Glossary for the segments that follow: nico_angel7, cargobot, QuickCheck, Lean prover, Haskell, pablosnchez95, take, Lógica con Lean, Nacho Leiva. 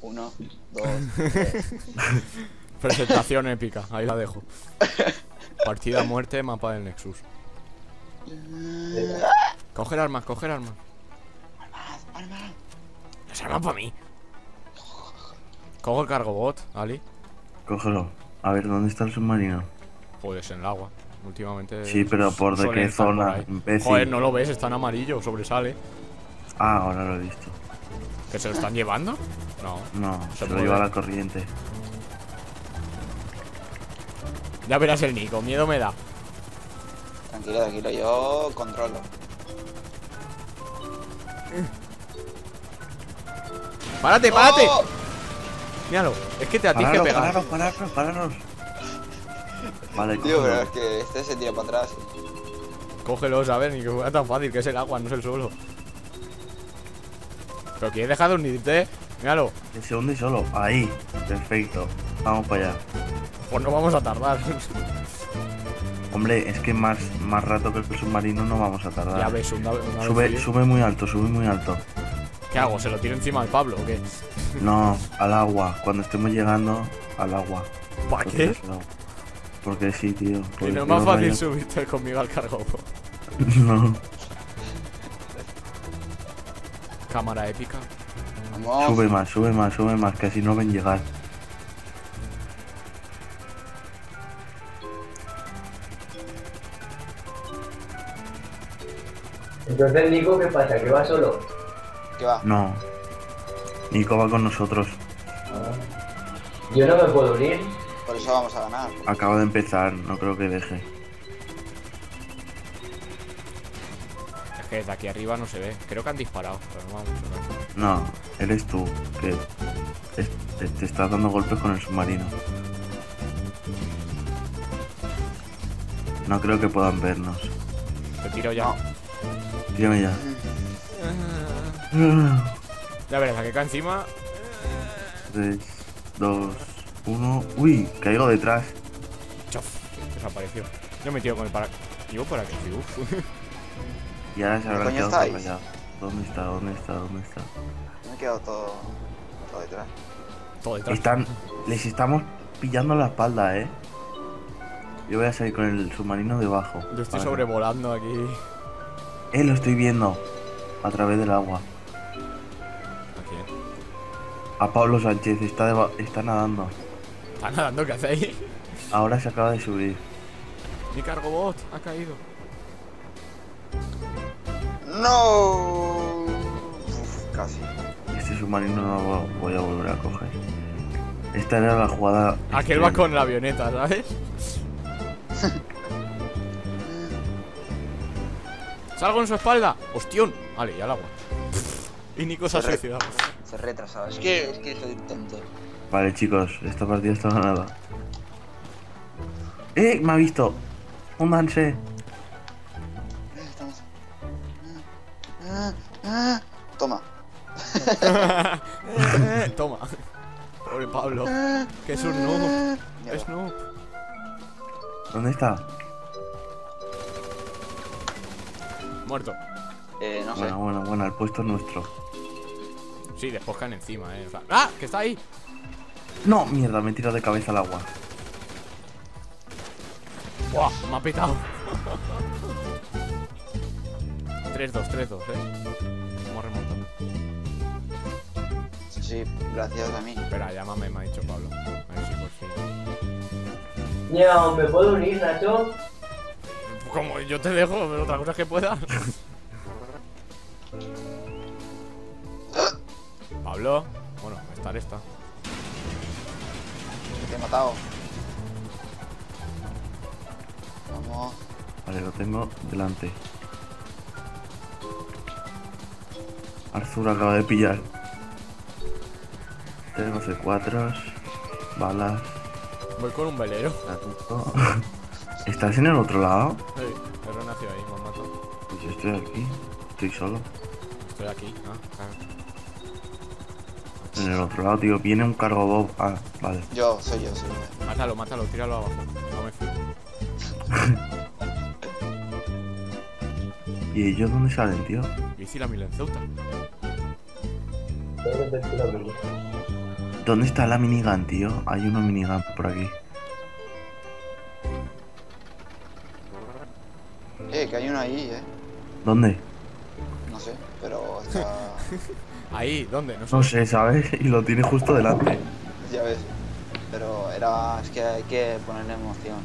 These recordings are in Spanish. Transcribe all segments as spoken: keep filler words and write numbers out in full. Uno, dos, tres. Presentación épica, ahí la dejo. Partida muerte, mapa del Nexus. Coger armas, coger armas. Armas, armas. Las armas para mí. Cojo el cargobot, Ali. Cógelo. A ver, ¿dónde está el submarino? Pues en el agua. Últimamente. Sí, pero ¿por de qué zona? Joder, no lo ves, está en amarillo, sobresale. Ah, ahora lo he visto. ¿Que se lo están llevando? No. No, se, se lo lleva la corriente. Ya verás el Nico, miedo me da. Tranquilo, tranquilo, yo controlo. ¡Párate, párate! ¡Oh! Míralo, es que te atije pegar. Pararos, pararos, pararos. Vale, tío, pero es que este se tira para atrás. Cógelos, a ver, ni que fuera tan fácil, que es el agua, no es el suelo. Pero que he dejado un nidite, míralo. Que se hunde solo, ahí, perfecto. Vamos para allá. Pues no vamos a tardar. Hombre, es que más, más rato que el submarino no vamos a tardar. Ya ves, una, una sube, vez sube muy alto, sube muy alto. ¿Qué hago? ¿Se lo tiro encima al Pablo o qué? No, al agua. Cuando estemos llegando, al agua. ¿Para qué? No. Porque sí, tío. Que no es más fácil subirte conmigo al cargo. No. Cámara épica. Vamos. Sube más, sube más, sube más, que así no ven llegar. Entonces, Nico, ¿qué pasa? ¿Que va solo? ¿Que va? No. Nico va con nosotros. Ah. Yo no me puedo unir. Por eso vamos a ganar. Acabo de empezar, no creo que deje. Es que desde aquí arriba no se ve. Creo que han disparado, pero no vamos a ver. No, eres tú, que te, te estás dando golpes con el submarino. No creo que puedan vernos. Te tiro ya. No. Tírame ya. Ya verás, la que cae encima. tres, dos, uno. Uy, caigo detrás. Chof, desapareció. Yo me tiro con el paracaídas. ¿Para qué? Y ahora se habrá quedado para allá. ¿Dónde está? ¿Dónde está? ¿Dónde está? Me he quedado todo, todo detrás. Todo detrás. Están, les estamos pillando la espalda, eh. Yo voy a salir con el submarino debajo. Yo estoy sobrevolando aquí. Eh, lo estoy viendo a través del agua. ¿A quién? A Pablo Sánchez, está, está nadando. ¿Está nadando? ¿Qué hace ahí? Ahora se acaba de subir. Mi cargobot ha caído. ¡No! Uf, casi. Este submarino no lo voy a volver a coger. Esta era la jugada. Aquel va con la avioneta, ¿sabes? ¡Salgo en su espalda! ¡Hostión! Vale, y al agua. Y Nico se ha suicidado. Se ha retrasado. Es que es que estoy tonto. Vale, chicos, esta partida está ganada. ¡Eh! Me ha visto. ¡Húndanse! Toma. Toma. Pobre Pablo. Que es un noob. Es noob. ¿Dónde está? Muerto. Eh, no sé. Bueno, bueno, bueno, el puesto es nuestro. Sí, después caen encima, eh. O sea... ¡Ah! ¡Que está ahí! No, mierda, me he tirado de cabeza al agua. ¡Buah! Me ha petado. tres dos, tres dos, eh. Hemos remontado. Sí, sí, gracias a mí. Espera, llámame, me ha dicho Pablo. A ver si por fin. Yo, ¿me puedo unir, Nacho? Como yo te dejo, pero otra cosa es que pueda. Pablo, bueno, estar esta. Te he matado. Vamos. Vale, lo tengo delante. Arzura acaba de pillar. Tenemos C cuatro, balas. Voy con un velero. ¿Estás en el otro lado? Sí, pero nació ahí, me han matado. Pues yo estoy aquí, estoy solo. Estoy aquí, ah, claro. En el otro lado, tío, viene un cargo bob. Ah, vale. Yo, soy yo, soy yo. Mátalo, mátalo, tíralo abajo. No me fío. ¿Y ellos dónde salen, tío? Y si la milenceuta. ¿Dónde está la minigun, tío? Hay una minigun por aquí. Eh, que hay una ahí, eh. ¿Dónde? No sé, pero está... ahí, ¿dónde? No sé. No sé, ¿sabes? Y lo tiene justo delante. Ya ves. Pero era... es que hay que ponerle emoción.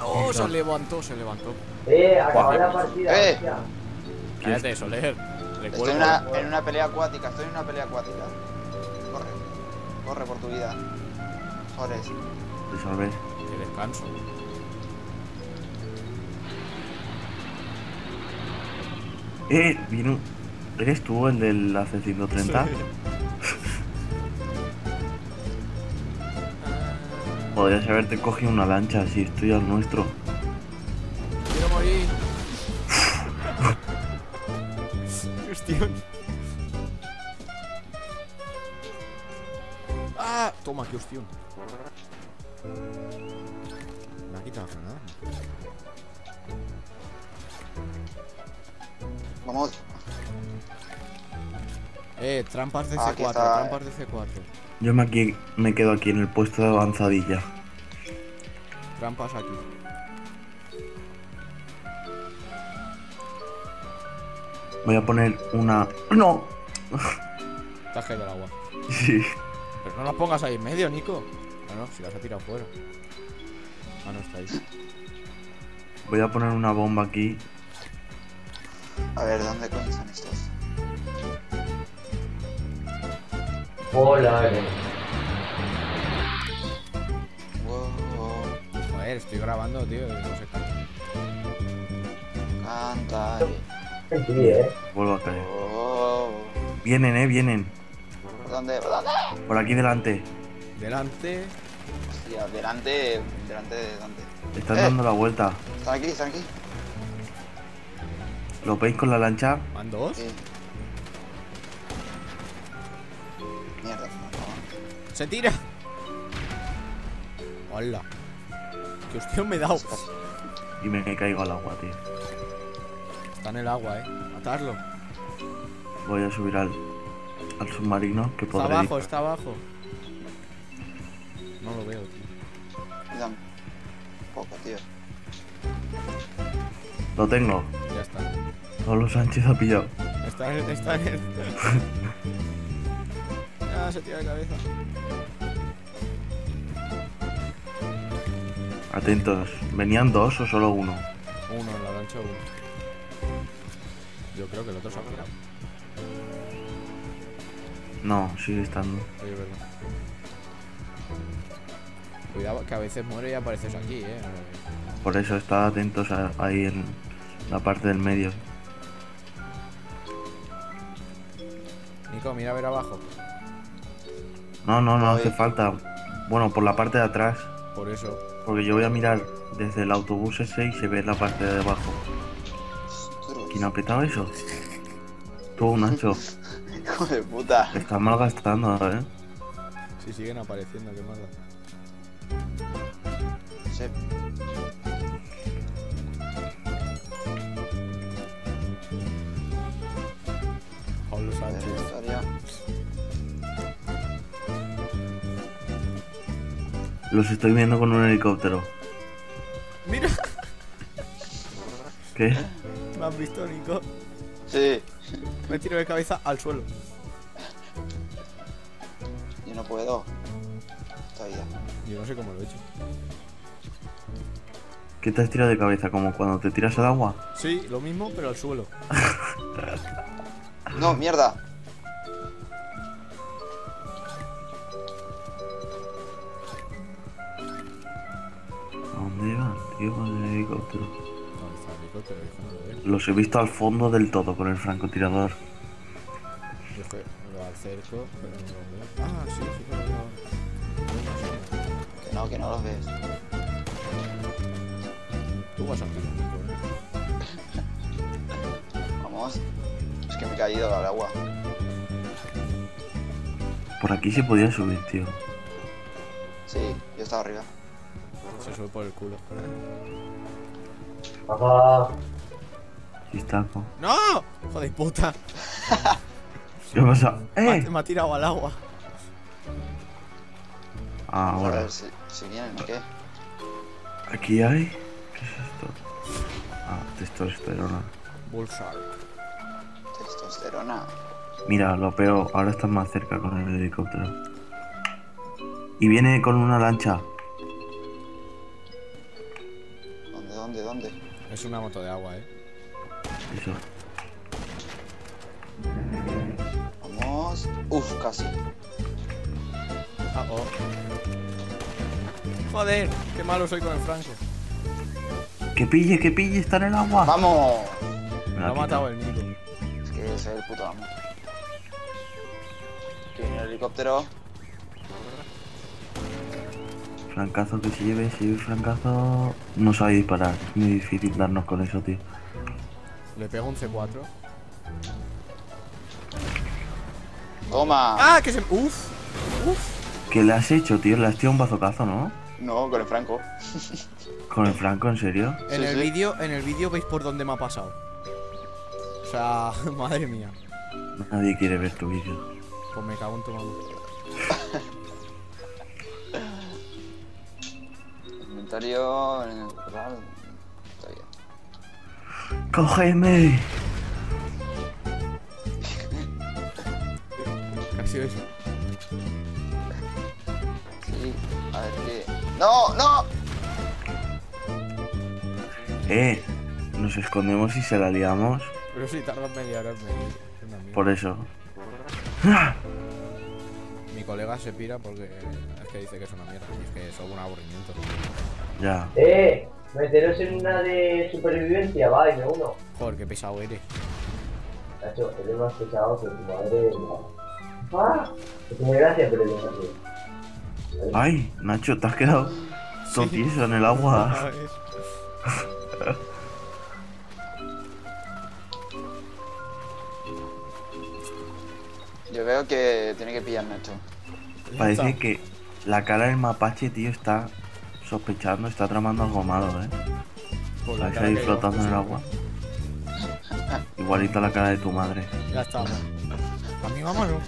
Oh, se levantó, se levantó. Eh, acabó la partida. Eh. Cállate, Soler. Estoy en una, en una pelea acuática, estoy en una pelea acuática. Corre, corre por tu vida. Joder. Resolver. Que descanso. Eh, vino. ¿Eres tú el del A C ciento treinta? Sí. Podrías haberte cogido una lancha si estoy al nuestro. Quiero morir. Cuestión. Ah, toma, qué hostión. Me ha quitado nada. Vamos. Eh, trampas de C cuatro, trampas de C cuatro. Yo me, aquí, me quedo aquí en el puesto de avanzadilla. Trampas aquí. Voy a poner una... ¡No! Te has caído al agua. Sí. Pero no las pongas ahí en medio, Nico. No, no, si las ha tirado fuera. Ah, no, está ahí. Voy a poner una bomba aquí. A ver, ¿dónde coño están estos? Hola, eh. Wow, wow. Joder, estoy grabando, tío. No sé canta. Canta, eh. Vuelvo a caer. Wow. Vienen, eh, vienen. ¿Por dónde? ¿Por dónde? Por aquí delante. ¿Delante? Hostia, delante. Delante de dónde. Están eh. dando la vuelta. Están aquí, están aquí. ¿Lo veis con la lancha? ¿Van dos? Sí. Mierda, no. ¡Se tira! ¡Hola! ¡Qué hostión me he dado! Y me caigo al agua, tío. Está en el agua, eh. Matarlo. Voy a subir al, al submarino que podré. Está abajo, ir. está abajo. No lo veo, tío. Dame. Poco, tío. Lo tengo. Ya está. Pablo Sánchez ha pillado. Está en el... Está en el... Ah, se tira de cabeza. Atentos. ¿Venían dos o solo uno? Uno, en la lancha uno. Yo creo que el otro se ha tirado. No, sigue estando. Oye, verdad. Cuidado, que a veces muere y apareces aquí, eh. Por eso, estad atentos a, ahí en la parte del medio. Nico, mira a ver abajo. No, no, no hace falta. Bueno, por la parte de atrás. Por eso. Porque yo voy a mirar desde el autobús ese y se ve la parte de abajo. ¿Quién ha apretado eso? Tú, Nacho. Hijo de puta. Te estás malgastando, eh. Sí, siguen apareciendo, qué mala. Sí. Pablo Sánchez. Los estoy viendo con un helicóptero. Mira. ¿Qué? ¿Me has visto, Nico? Sí. Me tiro de cabeza al suelo. Yo no puedo. Todavía. Yo no sé cómo lo he hecho. ¿Qué te has tirado de cabeza? ¿Como cuando te tiras al agua? Sí, lo mismo, pero al suelo. No, mierda. Tío, con el helicóptero. No, está el helicóptero, déjame ver. Los he visto al fondo del todo con el francotirador. Yo es que lo acerco, pero no lo veo. Ah, sí, sí que lo veo. Que no, que no los ves. Tú vas a tirar. Vamos. Es que me he caído al agua. Por aquí se podía subir, tío. Sí, yo estaba arriba. Se sube por el culo. Papá. Chistaco. ¡No! ¡Hijo de puta! ¿Qué pasa? ¡Eh! Me ha tirado al agua. ahora. A ver si, si vienen o qué. Aquí hay. ¿Qué es esto? Ah, testosterona. Bullshark. Testosterona. Mira, lo peor, ahora están más cerca con el helicóptero. Y viene con una lancha. ¿Dónde, dónde, dónde? Es una moto de agua, eh. Eso. Vamos. Uf, casi. Ah, oh. Joder, qué malo soy con el Franco. Que pille, que pille, está en el agua. Vamos. Me lo ha matado el Nico. Es que ese es el puto amo. Tiene el helicóptero. Francazo que se lleve, si lleve francazo. No sabe disparar, es muy difícil darnos con eso, tío. Le pego un ce cuatro. Toma. Ah, que se... Uf. Uf. ¿Qué le has hecho, tío? Le has tirado un bazocazo, ¿no? No, con el Franco. ¿Con el Franco, en serio? En sí, el sí. vídeo, en el vídeo veis por dónde me ha pasado. O sea, madre mía. Nadie quiere ver tu vídeo. Pues me cago en tu mano. Inventario en el corral. Está bien. ¡Cógeme! ¿Qué ha sido eso? Sí, a ver qué. ¡No! ¡No! Eh, nos escondemos y se la liamos. Pero si tardas media hora, me... Por eso. Mi colega se pira porque es que dice que es una mierda. Es que es un aburrimiento. Ya. Eh, meteros en una de supervivencia, va, y me uno. Joder, qué pesado eres. Nacho, eres más pesado que tu madre. ¡Ah! Es muy gracia, pero yo también. Ay, Nacho, te has quedado todo tieso en el agua. Yo veo que tiene que pillar Nacho. Parece que la cara del mapache, tío, está sospechando, está tramando algo malo, eh. La está ahí flotando en el agua. Igualito a la cara de tu madre. Ya está. A mí vámonos.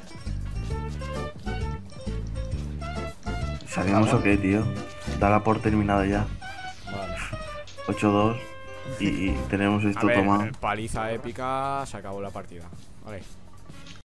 ¿Sabíamos o qué, tío? Dala por terminado ya. ocho dos y tenemos esto tomado. Paliza épica, se acabó la partida. Vale.